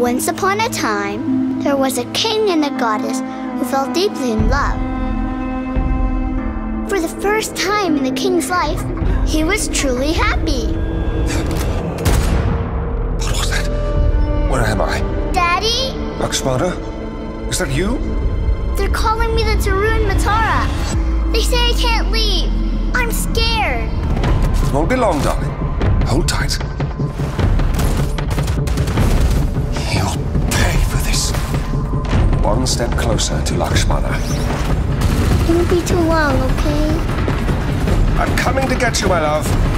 Once upon a time, there was a king and a goddess who fell deeply in love. For the first time in the king's life, he was truly happy. What was that? Where am I? Daddy? Lakshmana? Is that you? They're calling me the Tarun Matara. They say I can't leave. I'm scared. It won't be long, darling. Hold tight. You'll pay for this. One step closer to Lakshmana. It won't be too long, okay? I'm coming to get you, my love.